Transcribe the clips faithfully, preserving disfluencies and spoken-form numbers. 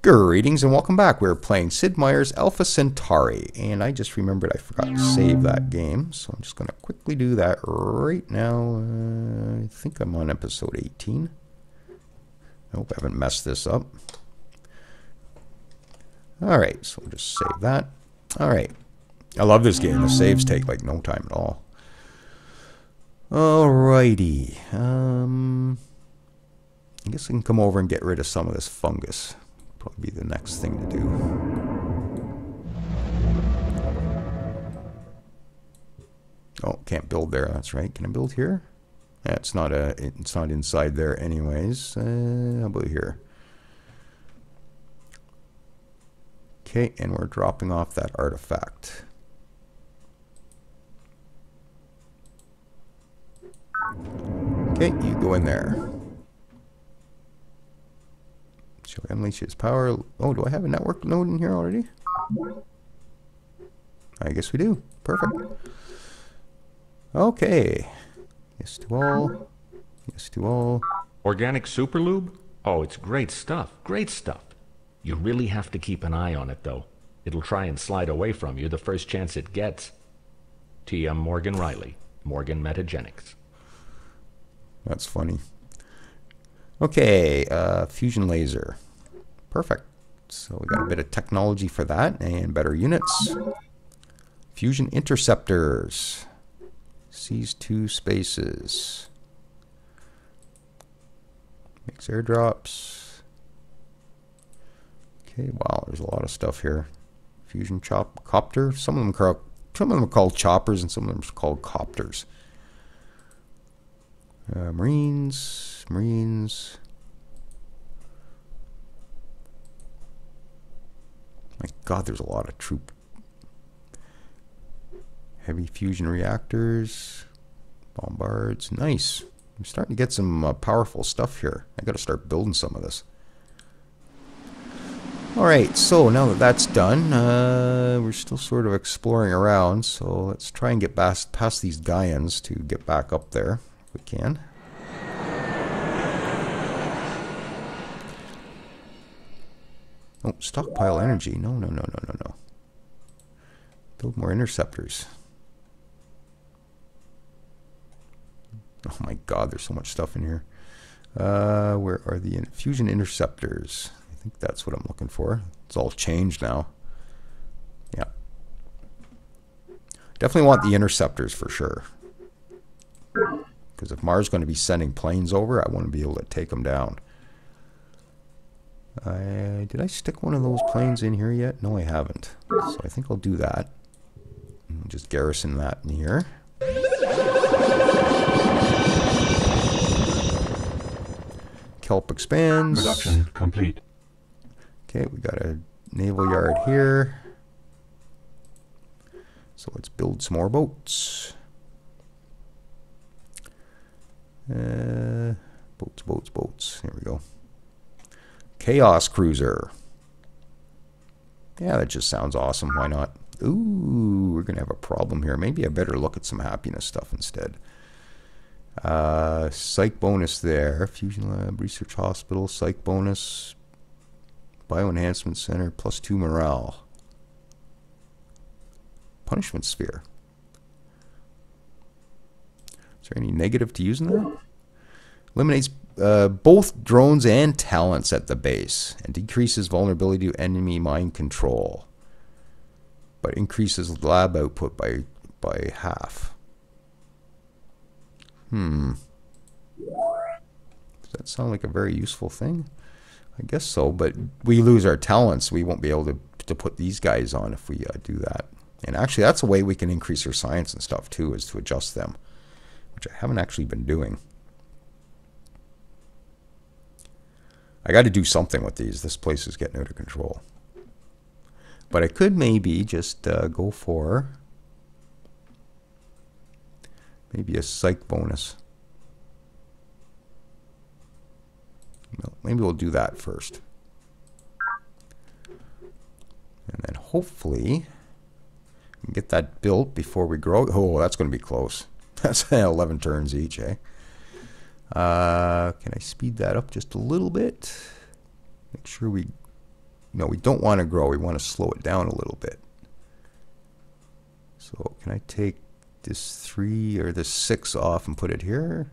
Greetings and welcome back. We're playing Sid Meier's Alpha Centauri, and I just remembered I forgot to save that game, so I'm just going to quickly do that right now. Uh, I think I'm on episode eighteen. I hope I haven't messed this up. Alright, so we'll just save that. Alright. I love this game. The saves take like no time at all. Alrighty. Um, I guess I can come over and get rid of some of this fungus. Probably be the next thing to do. Oh, can't build there. That's right. Can I build here? That's not a. It's not inside there, anyways. Uh, how about here? Okay, and we're dropping off that artifact. Okay, you go in there. Shall we unleash its power? Oh, do I have a network node in here already? I guess we do. Perfect. Okay. Yes to all. Yes to all. Organic superlube? Oh, it's great stuff. Great stuff. You really have to keep an eye on it, though. It'll try and slide away from you the first chance it gets. T M Morgan Ryle, Morgan Metagenics. That's funny. Okay, uh, fusion laser. Perfect. So we got a bit of technology for that and better units. Fusion interceptors. Seize two spaces. Makes airdrops. Okay, wow, there's a lot of stuff here. Fusion chop copter. Some of them are, some of them are called choppers and some of them are called copters. Uh, Marines, Marines. My God, there's a lot of troop. Heavy fusion reactors, bombards. Nice. I'm starting to get some uh, powerful stuff here. I got to start building some of this. All right. So now that that's done, uh, we're still sort of exploring around. So let's try and get past past these Gaians to get back up there. We can. Oh, stockpile energy. No, no, no, no, no, no. Build more interceptors. Oh my God, there's so much stuff in here. Uh, where are the fusion interceptors? I think that's what I'm looking for. It's all changed now. Yeah. Definitely want the interceptors for sure. Because if Mars is going to be sending planes over, I want to be able to take them down. I, did I stick one of those planes in here yet? No, I haven't. So I think I'll do that. I'll just garrison that in here. Kelp expands. Production complete. Okay, we got a naval yard here. So let's build some more boats. Uh, boats, boats, boats. Here we go. Chaos Cruiser. Yeah, that just sounds awesome. Why not? Ooh, we're going to have a problem here. Maybe I better look at some happiness stuff instead. Uh, psych bonus there. Fusion Lab, Research Hospital, psych bonus. Bioenhancement Center, plus two morale. Punishment Sphere. Is there any negative to using that? Eliminates uh, both drones and talents at the base and decreases vulnerability to enemy mind control, but increases lab output by by half. Hmm. Does that sound like a very useful thing? I guess so, but we lose our talents. We won't be able to, to put these guys on if we uh, do that. And actually, that's a way we can increase our science and stuff too, is to adjust them, which I haven't actually been doing. I got to do something with these. This place is getting out of control. But I could maybe just uh, go for maybe a psych bonus. Well, maybe we'll do that first. And then hopefully we can get that built before we grow. Oh, that's going to be close. That's eleven turns each, eh? Uh, can I speed that up just a little bit? Make sure we No, we don't want to grow. We want to slow it down a little bit. So can I take this three or this six off and put it here?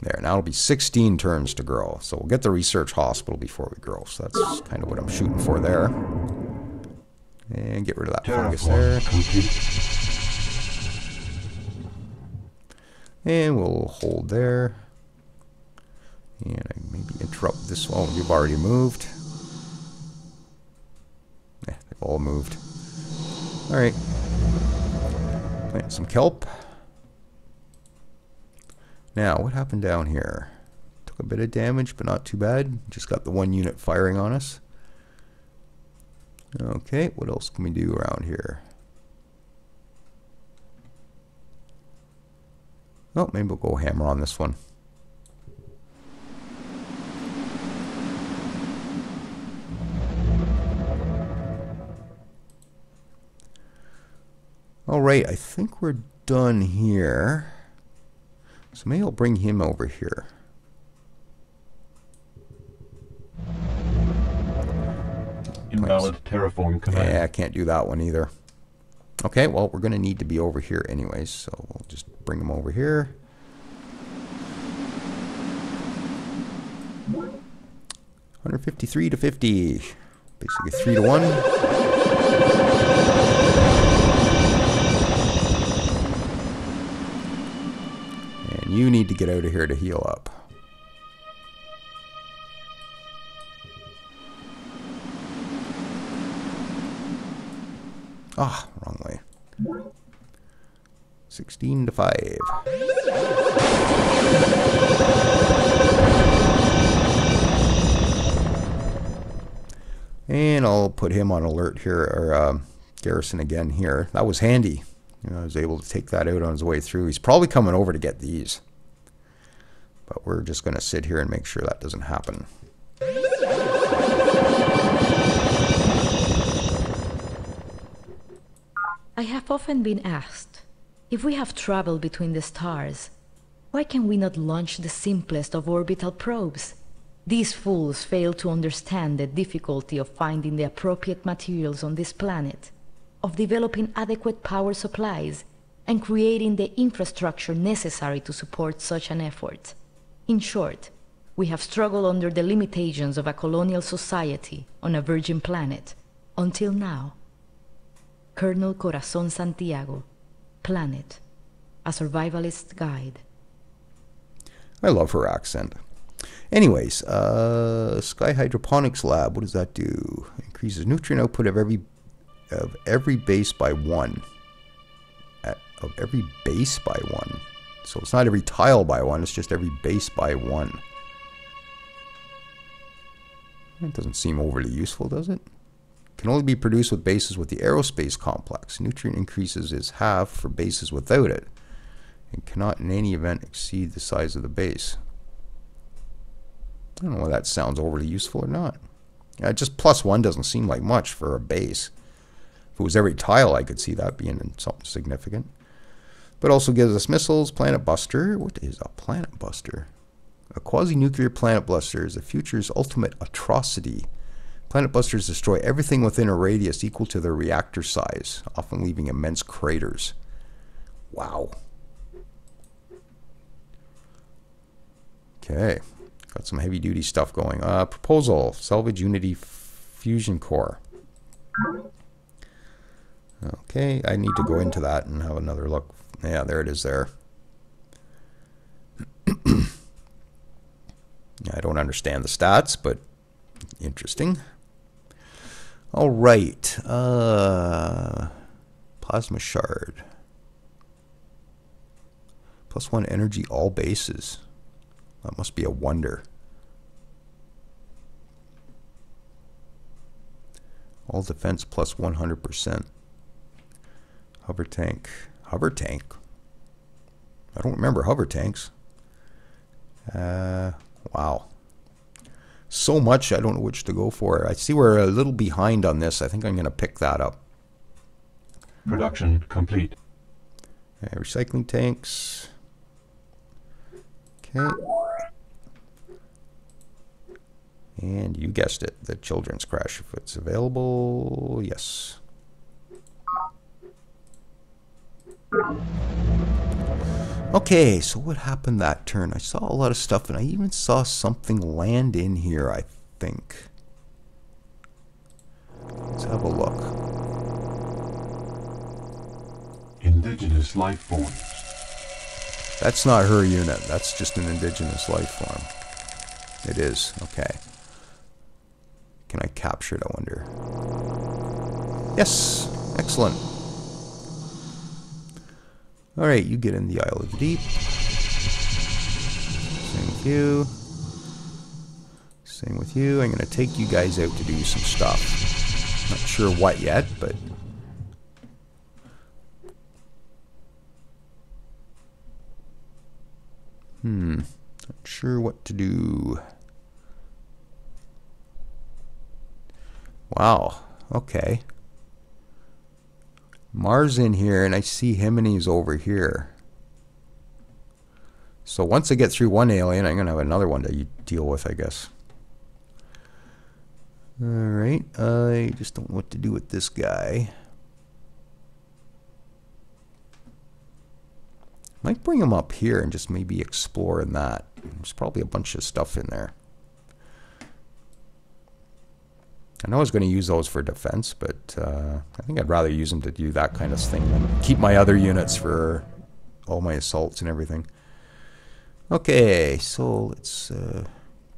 There, now it'll be sixteen turns to grow. So we'll get the research hospital before we grow. So that's kind of what I'm shooting for there. And get rid of that fungus there. And we'll hold there. And I maybe interrupt this one. You've already moved. Yeah, they've all moved. All right. Plant some kelp. Now, what happened down here? Took a bit of damage, but not too bad. Just got the one unit firing on us. Okay, what else can we do around here? Oh, maybe we'll go hammer on this one. Alright, I think we're done here. So maybe I'll bring him over here. Invalid terraform command. Yeah, I can't do that one either. Okay, well, we're going to need to be over here anyways, so we'll just bring him over here. one fifty-three to fifty. Basically three to one. You need to get out of here to heal up. Ah, wrong way. sixteen to five. And I'll put him on alert here, or uh, garrison again here. That was handy. You know, I was able to take that out on his way through. He's probably coming over to get these. But we're just going to sit here and make sure that doesn't happen. I have often been asked, if we have travel between the stars, why can we not launch the simplest of orbital probes? These fools fail to understand the difficulty of finding the appropriate materials on this planet, of developing adequate power supplies, and creating the infrastructure necessary to support such an effort. In short, we have struggled under the limitations of a colonial society on a virgin planet, until now. Colonel Corazon Santiago, Planet, a Survivalist Guide. I love her accent. Anyways, uh, Sky Hydroponics Lab, what does that do? Increases nutrient output of every of every base by one. At, of every base by one. So it's not every tile by one, it's just every base by one. It doesn't seem overly useful, does it? Can only be produced with bases with the aerospace complex. Nutrient increases is half for bases without it, and cannot in any event exceed the size of the base. I don't know whether that sounds overly useful or not. Uh, just plus one doesn't seem like much for a base. If it was every tile, I could see that being something significant. But also gives us missiles, planet buster. What is a planet buster? A quasi-nuclear planet buster is the future's ultimate atrocity. Planet busters destroy everything within a radius equal to their reactor size, often leaving immense craters. Wow. Okay, got some heavy-duty stuff going. Uh, proposal, salvage Unity Fusion Core. Okay, I need to go into that and have another look. Yeah, there it is there. I don't understand the stats, but interesting. All right. Uh, plasma shard. Plus one energy all bases. That must be a wonder. All defense plus one hundred percent. Hover tank. Hover tank? I don't remember hover tanks. Uh, wow. So much, I don't know which to go for. I see we're a little behind on this. I think I'm going to pick that up. Production complete. Uh, recycling tanks. Okay. And you guessed it, the children's crash. If it's available, yes. Okay, so what happened that turn? I saw a lot of stuff, and I even saw something land in here, I think. Let's have a look. Indigenous life forms. That's not her unit. That's just an indigenous life form. It is. Okay. Can I capture it, I wonder? Yes! Excellent. Alright, you get in the Isle of the Deep. Same with you. Same with you. I'm going to take you guys out to do some stuff. Not sure what yet, but... Hmm. Not sure what to do. Wow. Okay. Mars in here, and I see Hymenes over here. So once I get through one alien, I'm going to have another one to deal with, I guess. Alright, I just don't know what to do with this guy. Might bring him up here and just maybe explore in that. There's probably a bunch of stuff in there. I know I was going to use those for defense, but uh, I think I'd rather use them to do that kind of thing than keep my other units for all my assaults and everything. Okay, so let's uh,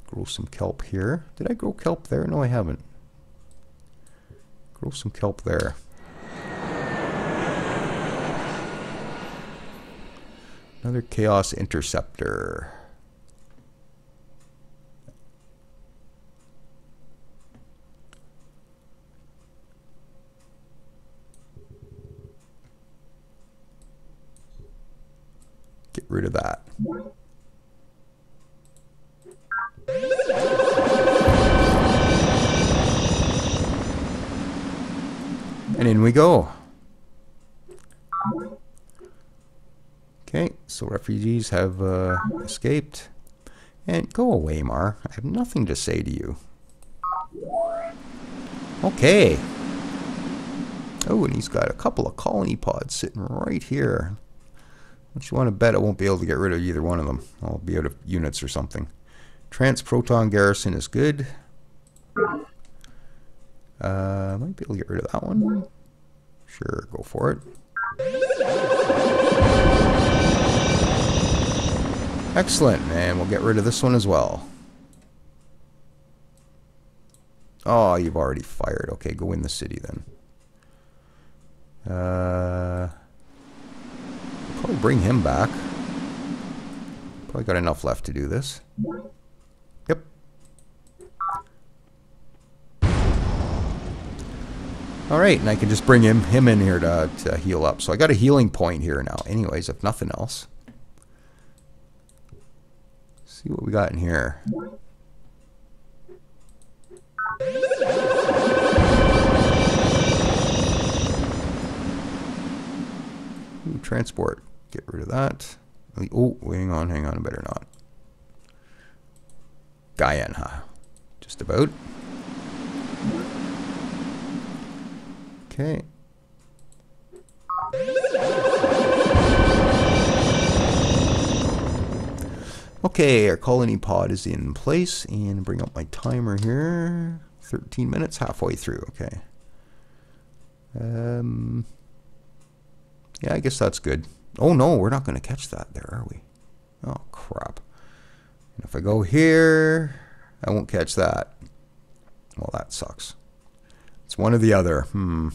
grow some kelp here. Did I grow kelp there? No, I haven't. Grow some kelp there. Another Chaos Interceptor. Get rid of that. And in we go. Okay, so refugees have uh, escaped. And go away, Mar. I have nothing to say to you. Okay. Oh, and he's got a couple of colony pods sitting right here. Don't you want to bet I won't be able to get rid of either one of them? I'll be out of units or something. Transproton Garrison is good. Uh, might be able to get rid of that one. Sure, go for it. Excellent, and we'll get rid of this one as well. Oh, you've already fired. Okay, go in the city then. Uh... Probably bring him back. Probably got enough left to do this. Yep. Alright, and I can just bring him him in here to, to heal up. So I got a healing point here now. Anyways, if nothing else. Let's see what we got in here. Ooh, transport. Get rid of that. Oh, hang on, hang on, better not. Guyana. Just about. Okay. Okay, our colony pod is in place. And bring up my timer here. thirteen minutes, halfway through, okay. Um... Yeah, I guess that's good. Oh no, we're not going to catch that there, are we? Oh, crap. And if I go here, I won't catch that. Well, that sucks. It's one or the other. Hmm.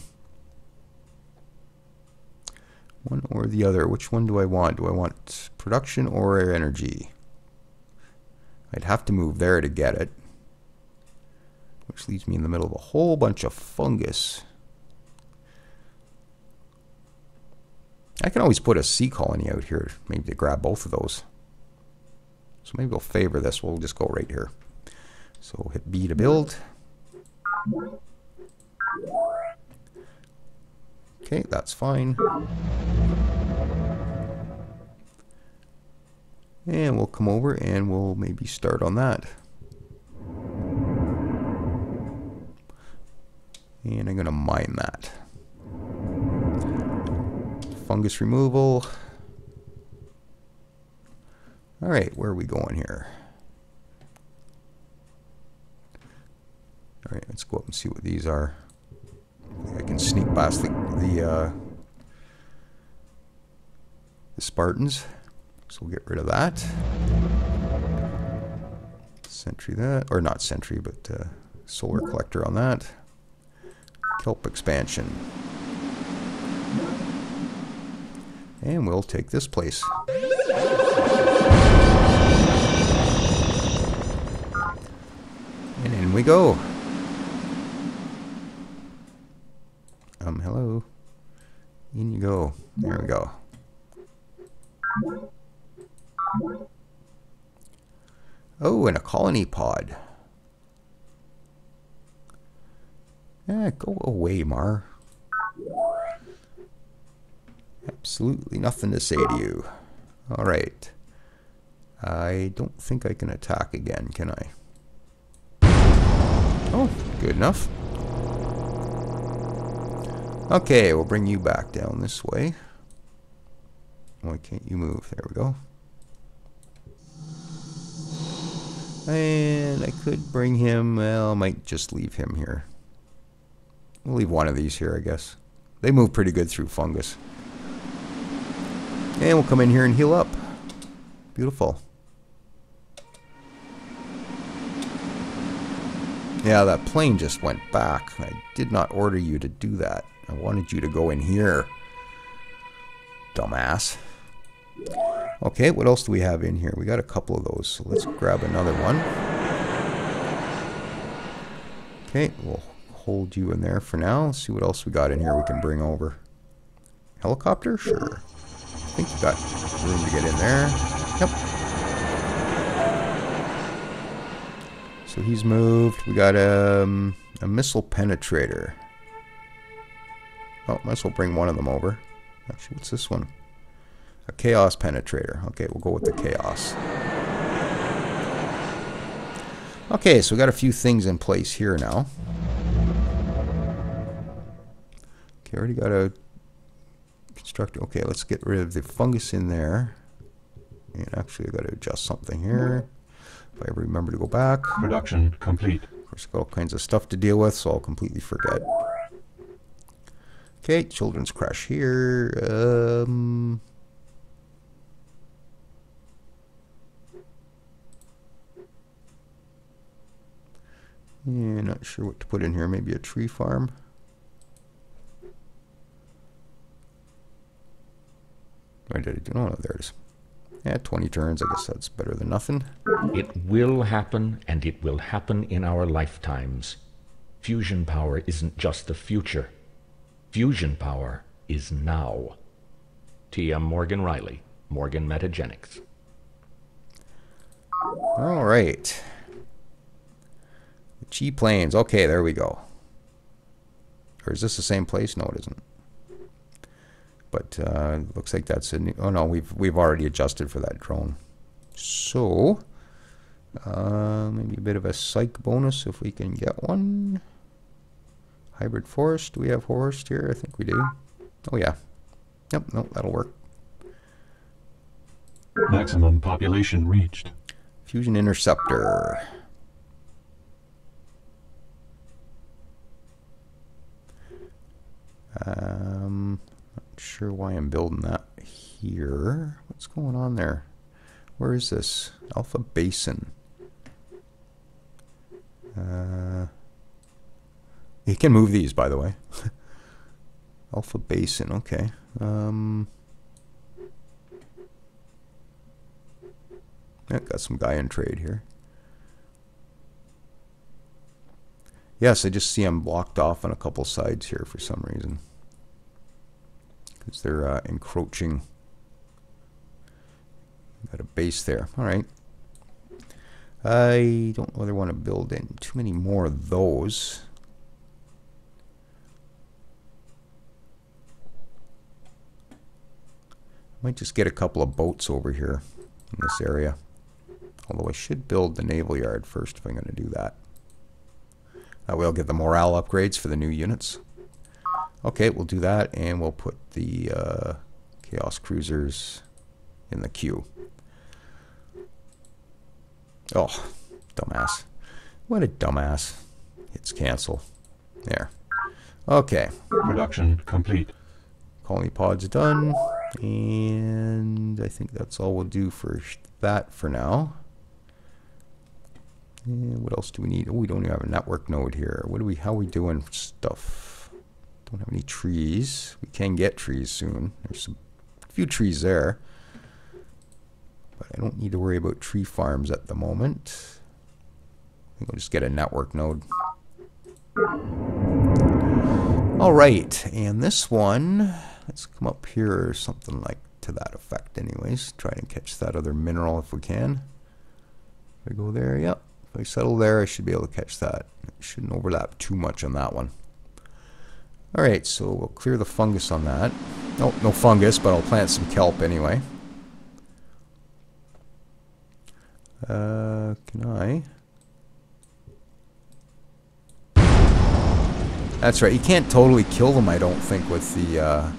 One or the other. Which one do I want? Do I want production or energy? I'd have to move there to get it. Which leaves me in the middle of a whole bunch of fungus. I can always put a sea colony out here, maybe to grab both of those. So maybe we'll favor this. We'll just go right here. So hit B to build. Okay, that's fine. And we'll come over and we'll maybe start on that. And I'm going to mine that. Fungus removal. All right, where are we going here? All right, let's go up and see what these are. I, I can sneak past the, the, uh, the Spartans. So we'll get rid of that. Sentry that, or not sentry, but uh, solar collector on that. Kelp expansion. And we'll take this place. And in we go. Um, hello. In you go. There we go. Oh, and a colony pod. Eh, go away, Mar. Absolutely nothing to say to you. All right. I don't think I can attack again, can I? Oh, good enough. Okay, we'll bring you back down this way. Why can't you move? There we go. And I could bring him, well, I might just leave him here. We'll leave one of these here, I guess. They move pretty good through fungus. And we'll come in here and heal up. Beautiful. Yeah, that plane just went back. I did not order you to do that. I wanted you to go in here. Dumbass. Okay, what else do we have in here? We got a couple of those, so let's grab another one. Okay, we'll hold you in there for now. Let's see what else we got in here we can bring over. Helicopter? Sure. I think we got room to get in there. Yep. So he's moved. We got um, a missile penetrator. Oh, might as well bring one of them over. Actually, what's this one? A chaos penetrator. Okay, we'll go with the chaos. Okay, so we got a few things in place here now. Okay, already got a constructor. Okay, let's get rid of the fungus in there. And actually, I've got to adjust something here. If I remember to go back. Production complete. Of course, I've got all kinds of stuff to deal with, so I'll completely forget. Okay, children's crash here. Um, yeah, not sure what to put in here. Maybe a tree farm. Or did I do? No, no, there it is. Yeah, twenty turns, I guess that's better than nothing. It will happen, and it will happen in our lifetimes. Fusion power isn't just the future. Fusion power is now. T M Morgan Ryle, Morgan Metagenics. All right. G planes. Okay, there we go. Or is this the same place? No, it isn't. But uh, looks like that's a new. Oh no, we've we've already adjusted for that drone. So uh, maybe a bit of a psych bonus if we can get one. Hybrid forest. Do we have forest here? I think we do. Oh yeah. Yep. Nope. That'll work. Maximum population reached. Fusion interceptor. Um. Sure why I'm building that here. What's going on there? Where is this? Alpha Basin. Uh, you can move these, by the way. Alpha Basin, okay. Um, yeah, got some guy in trade here. Yes, I just see I'm blocked off on a couple sides here for some reason. Because they're uh, encroaching. Got a base there. All right. I don't really want to build in too many more of those. Might just get a couple of boats over here in this area. Although I should build the naval yard first if I'm going to do that. That way I'll get the morale upgrades for the new units. Okay, we'll do that, and we'll put the uh, Chaos Cruisers in the queue. Oh, dumbass. What a dumbass. Hits cancel. There. Okay. Production complete. Colony pod's done. And I think that's all we'll do for that for now. And what else do we need? Oh, we don't even have a network node here. What do we, how are we doing stuff? Don't have any trees. We can get trees soon. There's a few trees there. But I don't need to worry about tree farms at the moment. I think I'll just get a network node. All right, and this one, let's come up here or something like to that effect anyways. Try and catch that other mineral if we can. If I go there, yep. If I settle there, I should be able to catch that. It shouldn't overlap too much on that one. All right, so we'll clear the fungus on that. Nope, no fungus, but I'll plant some kelp anyway. Uh, can I? That's right, you can't totally kill them, I don't think, with the, uh...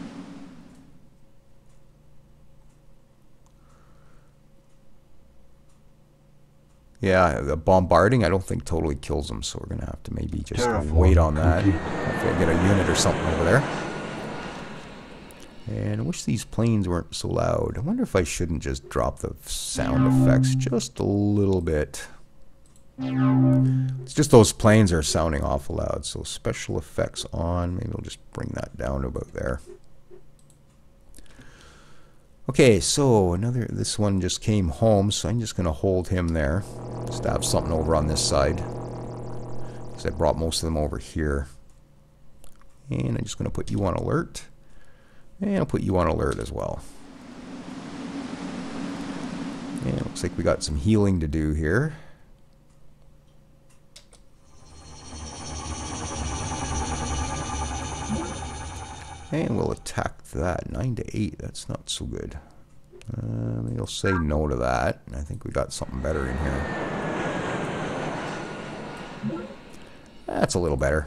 yeah, the bombarding, I don't think totally kills them, so we're going to have to maybe just Terrible. wait on that. Hopefully I'll get a unit or something over there. And I wish these planes weren't so loud. I wonder if I shouldn't just drop the sound effects just a little bit. It's just those planes are sounding awful loud, so special effects on. Maybe I'll just bring that down to about there. Okay, so another. This one just came home, so I'm just going to hold him there. Just have something over on this side. Because I brought most of them over here. And I'm just going to put you on alert. And I'll put you on alert as well. And it looks like we got some healing to do here. And we'll attack that. nine to eight, that's not so good. Uh, maybe I'll say no to that. I think we got something better in here. That's a little better.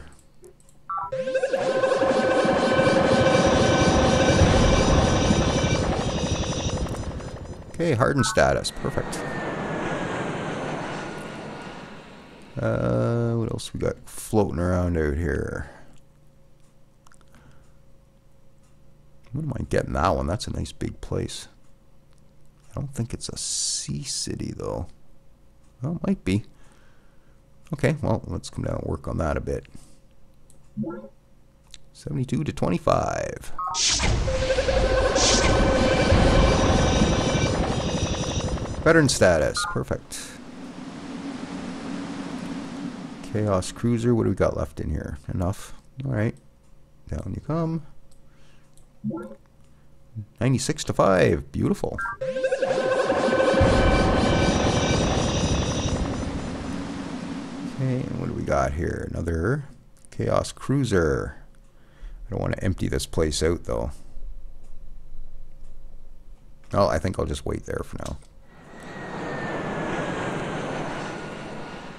Okay, hardened status, perfect. Uh, what else we got floating around out here? I wouldn't mind getting that one, that's a nice big place. I don't think it's a sea city though. Well, it might be. Okay, well, let's come down and work on that a bit. seventy-two to twenty-five. Veteran status, perfect. Chaos Cruiser, what do we got left in here? Enough. Alright. Down you come. ninety-six to five, beautiful. Okay, and what do we got here? Another Chaos Cruiser. I don't want to empty this place out though. Well, I think I'll just wait there for now.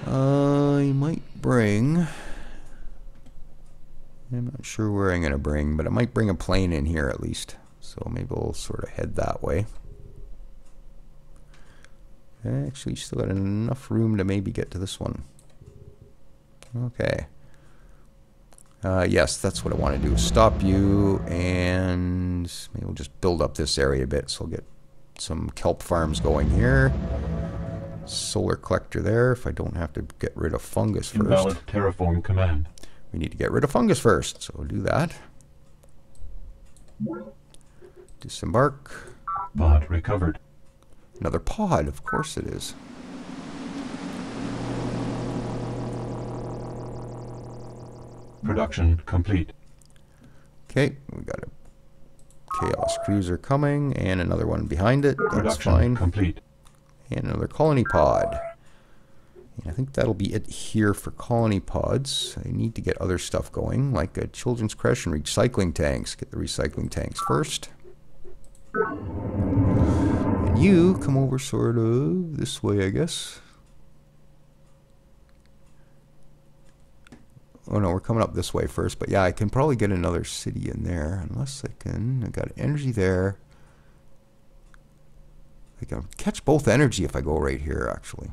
Uh, I might bring, I'm not sure where I'm going to bring, but I might bring a plane in here at least. So maybe we'll sort of head that way. Actually, still got enough room to maybe get to this one. Okay. Uh, yes, that's what I want to do. Stop you, and maybe we'll just build up this area a bit. So we'll get some kelp farms going here. Solar collector there. If I don't have to get rid of fungus first. Invalid terraform command. We need to get rid of fungus first, so we'll do that. Disembark. Pod recovered. Another pod, of course it is. Production complete. Okay, we got a Chaos Cruiser coming, and another one behind it. That's Production fine. Complete. And another colony pod. And I think that'll be it here for colony pods. I need to get other stuff going, like a children's creche and recycling tanks. Get the recycling tanks first. And you come over sort of this way, I guess. Oh no, we're coming up this way first, but yeah, I can probably get another city in there, unless I can, I got energy there. I can catch both energy if I go right here, actually.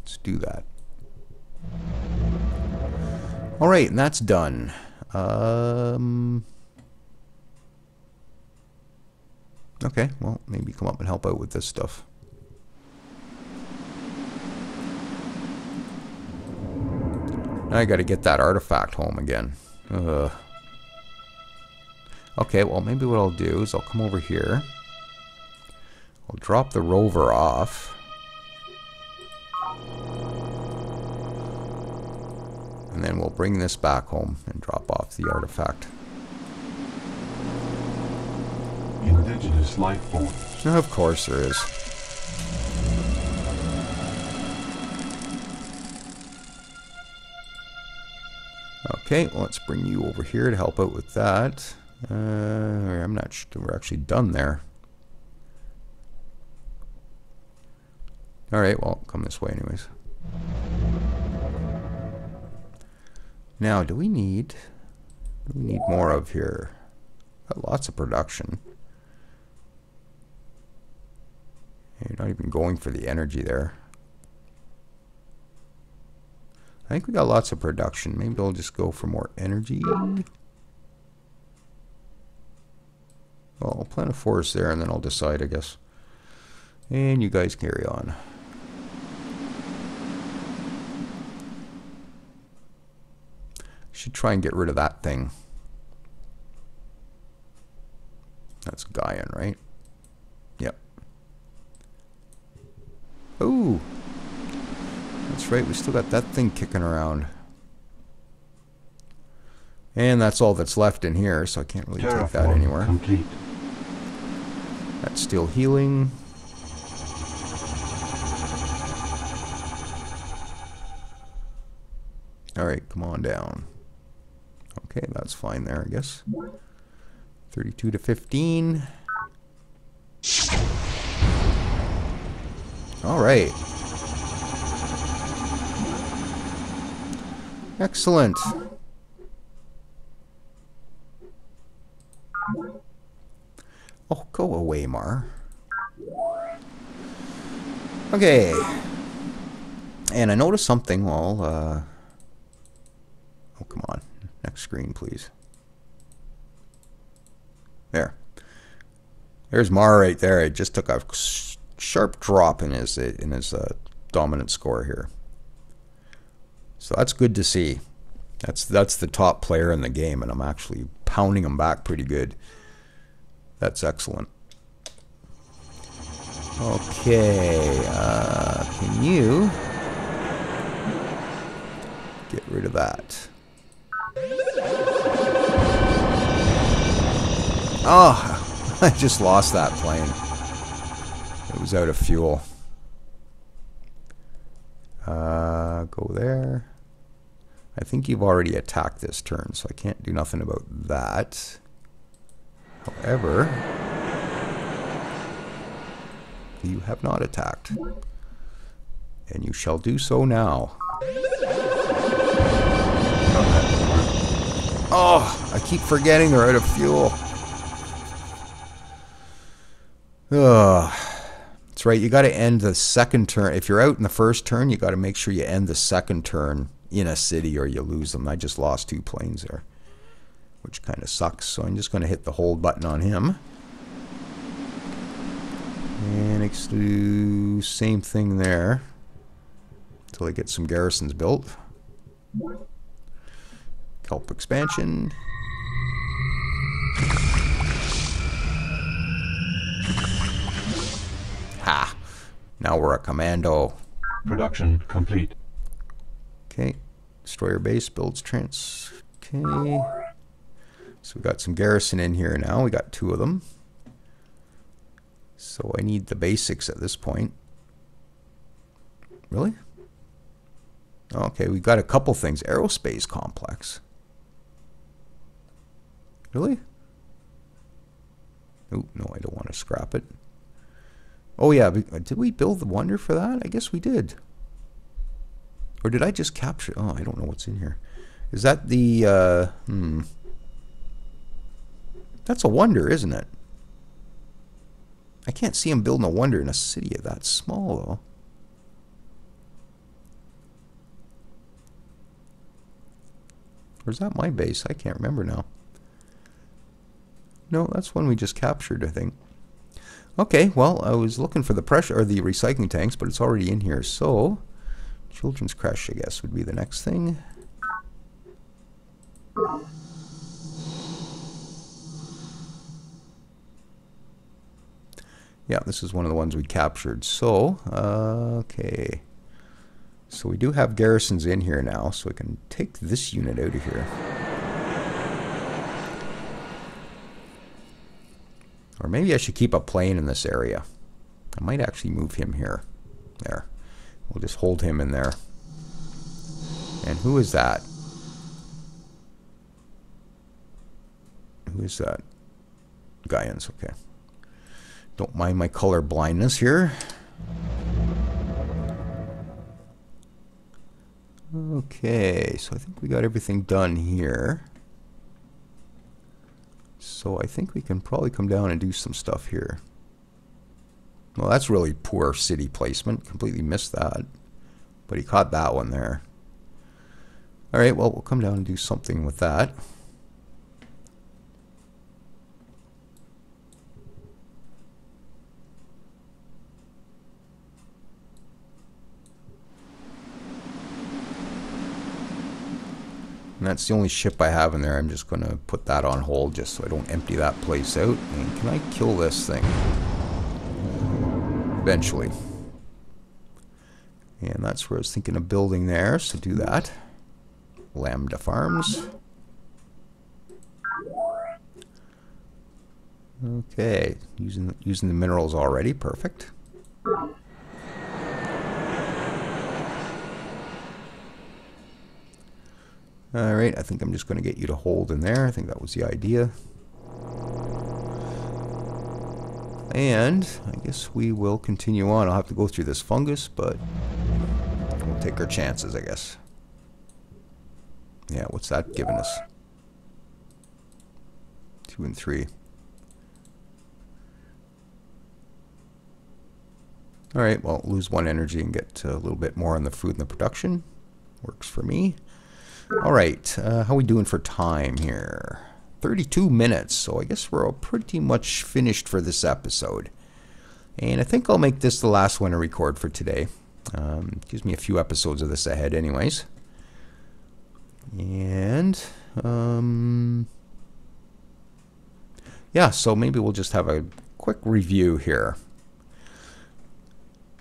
Let's do that. Alright, and that's done. Um, okay, well, maybe come up and help out with this stuff. Now I gotta get that artifact home again. Ugh. Okay, well, maybe what I'll do is I'll come over here. I'll drop the rover off. And then we'll bring this back home and drop off the artifact. Indigenous life forms. Of course there is. Okay, well, let's bring you over here to help out with that. Uh, I'm not sure we're actually done there. Alright, well, come this way anyways. Now, do we need... We need more of here. Got lots of production. You're not even going for the energy there. I think we got lots of production. Maybe we'll just go for more energy. Well, I'll plant a forest there and then I'll decide, I guess. And you guys carry on. Should try and get rid of that thing. That's Gaian, right? Yep. Ooh! That's right, we still got that thing kicking around. And that's all that's left in here, so I can't really Terraform take that anywhere. Complete. That's still healing. Alright, come on down. Okay, that's fine there, I guess. thirty-two to fifteen. Alright. Excellent. Oh, go away, Mar. Okay. And I noticed something while, uh... oh, come on. Next screen, please. There. There's Mar right there. It just took a sharp drop in his, in his uh, dominant score here. So that's good to see. That's that's the top player in the game, and I'm actually pounding him back pretty good. That's excellent. Okay, uh, can you get rid of that? Oh, I just lost that plane. It was out of fuel. Uh, go there. I think you've already attacked this turn, so I can't do nothing about that. However, you have not attacked, and you shall do so now. Oh, I keep forgetting they're out of fuel. Ugh. That's right, you got to end the second turn. If you're out in the first turn, you got to make sure you end the second turn in a city or you lose them. I just lost two planes there, which kind of sucks. So I'm just going to hit the hold button on him. And exclude, same thing there. Until I get some garrisons built. Help expansion. Ha! Now we're a commando. Production complete. Okay. Destroyer base builds trans. Okay. So we got some garrison in here now. We got two of them. So I need the basics at this point. Really? Okay, we've got a couple things. Aerospace complex. Really? Oh, no, I don't want to scrap it. Oh, yeah. Did we build the Wonder for that? I guess we did. Or did I just capture? Oh, I don't know what's in here. Is that the, uh, hmm. That's a wonder, isn't it? I can't see him building a wonder in a city that small, though. Or is that my base? I can't remember now. No, that's one we just captured, I think. Okay, well, I was looking for the pressure, or the recycling tanks, but it's already in here, so... Children's crash, I guess, would be the next thing. Yeah, this is one of the ones we captured. So, uh, okay. So we do have garrisons in here now, so we can take this unit out of here. Or maybe I should keep a plane in this area. I might actually move him here. There. We'll just hold him in there. And who is that? Who is that? Guyans, okay. Don't mind my color blindness here. Okay, so I think we got everything done here. So I think we can probably come down and do some stuff here. Well, that's really poor city placement. Completely missed that. But he caught that one there. Alright, well, we'll come down and do something with that. And that's the only ship I have in there. I'm just going to put that on hold just so I don't empty that place out. And can I kill this thing? Eventually. And that's where I was thinking of building there, so do that. Lambda Farms. Okay, using using the minerals already, perfect. Alright, I think I'm just going to get you to hold in there. I think that was the idea. And I guess we will continue on. I'll have to go through this fungus, but we'll take our chances, I guess. Yeah, what's that giving us? Two and three. Alright, well, lose one energy and get a little bit more on the food and the production. Works for me. Alright, uh, how we doing for time here? thirty-two minutes, so I guess we're all pretty much finished for this episode. And I think I'll make this the last one to record for today. Um, gives me a few episodes of this ahead anyways. And, um, yeah, so maybe we'll just have a quick review here.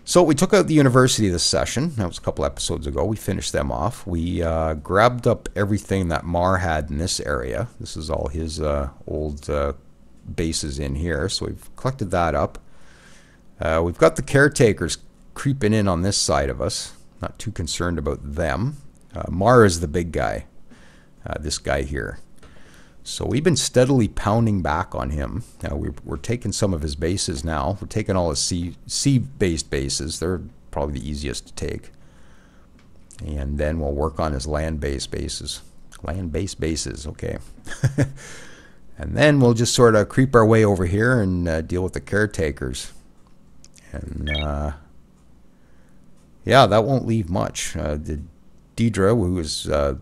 So we took out the university this session. That was a couple episodes ago. We finished them off. We uh, grabbed up everything that Mar had in this area. This is all his uh, old uh, bases in here. So we've collected that up. Uh, we've got the caretakers creeping in on this side of us. Not too concerned about them. Uh, Mar is the big guy. Uh, this guy here. So we've been steadily pounding back on him. Now we're, we're taking some of his bases now. We're taking all his sea, sea-based bases. They're probably the easiest to take. And then we'll work on his land-based bases. Land-based bases, okay. And then we'll just sort of creep our way over here and uh, deal with the caretakers. And, uh, yeah, that won't leave much. Uh, the Deirdre, who is... Uh,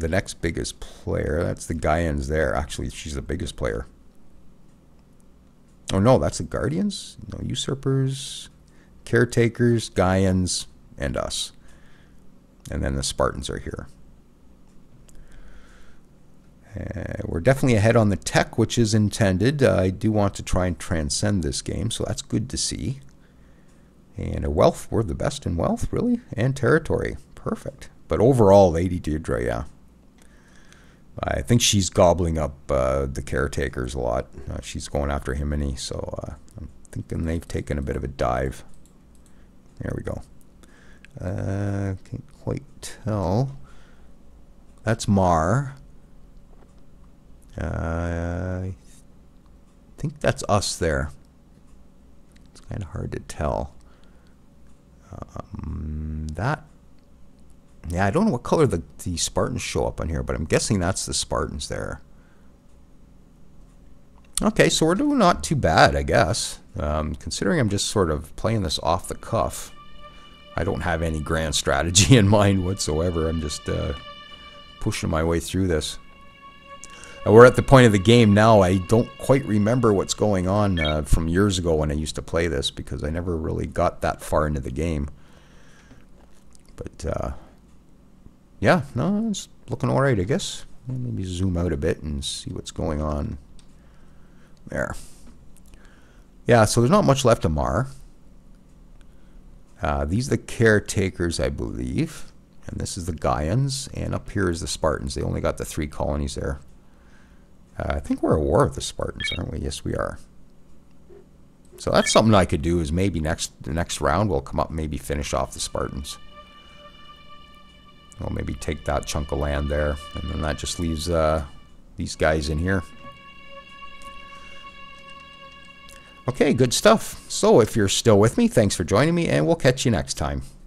the next biggest player, that's the Guyans there. Actually, she's the biggest player. Oh no, that's the Guardians? No, Usurpers, Caretakers, Guyans, and us. And then the Spartans are here. Uh, we're definitely ahead on the tech, which is intended. Uh, I do want to try and transcend this game, so that's good to see. And a wealth, we're the best in wealth, really? And territory, perfect. But overall, Lady Deirdre, yeah. I think she's gobbling up uh, the caretakers a lot. Uh, she's going after Himini, so uh, I'm thinking they've taken a bit of a dive. There we go. Uh, can't quite tell. That's Mar. Uh, I think that's us there. It's kind of hard to tell. Um, that Yeah, I don't know what color the, the Spartans show up on here, but I'm guessing that's the Spartans there. Okay, so we're doing not too bad, I guess. Um, considering I'm just sort of playing this off the cuff. I don't have any grand strategy in mind whatsoever. I'm just uh, pushing my way through this. Uh, we're at the point of the game now. I don't quite remember what's going on uh, from years ago when I used to play this, because I never really got that far into the game. But, uh, yeah, no, it's looking all right, I guess. Maybe zoom out a bit and see what's going on. There. Yeah, so there's not much left of Mar. Uh, these are the caretakers, I believe. And this is the Gaians. And up here is the Spartans. They only got the three colonies there. Uh, I think we're at war with the Spartans, aren't we? Yes, we are. So that's something I could do, is maybe next the next round we'll come up and maybe finish off the Spartans. We'll maybe take that chunk of land there. And then that just leaves uh, these guys in here. Okay, good stuff. So if you're still with me, thanks for joining me, and we'll catch you next time.